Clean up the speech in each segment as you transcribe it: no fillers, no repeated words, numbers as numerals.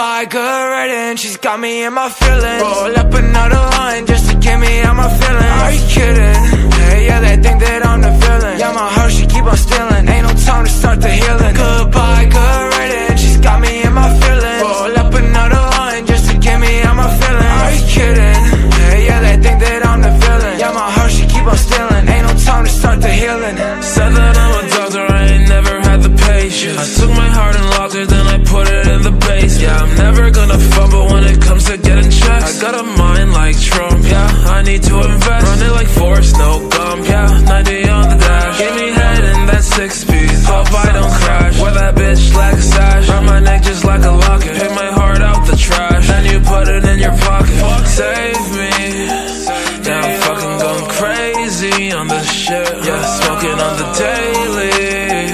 by good riddance. She's got me in my feelings. Roll up another line just to get me out my feelings. Are you kidding? Hey, yeah, they think that I'm the villain. Yeah, my heart, she keep on stealing. Ain't no time to start the healing. Goodbye, good riddance. She's got me in my feelings. Roll up another line just to get me out my feelings. Are you kidding? Hey, yeah, they think that I'm the villain. Yeah, my heart, she keep on stealing. Ain't no time to start the healing. Said that I'm a doctor, I ain't never had the patience. I took my heart and locked it, then I put it in the basement. Yeah, I'm never gonna fumble when it comes to getting checks. I got a mind like Trump, yeah, I need to invest. Run it like Forrest, no Gump, yeah, 90 on the dash. Give me head in that six-piece, hope I don't crash. Wear that bitch like a sash, round my neck just like a locket. Pick my heart out the trash, then you put it in your pocket. Save me, yeah, I'm fucking going crazy on this shit. Yeah, smoking on the daily,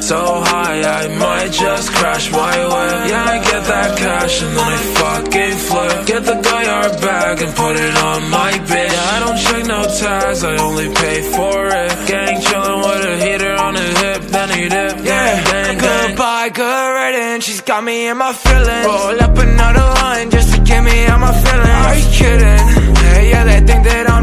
so I might just crash my whip. Yeah, I get that cash and then I fucking flip. Get the Goyard bag and put it on my bitch. Yeah, I don't check no tags, I only pay for it. Gang chillin' with a heater on his hip, then he dip. Yeah, gang, gang, goodbye, good riddance. She's got me in my feelings. Roll up another line just to get me out my feelings. Are you kidding? Yeah, yeah, they think that I'm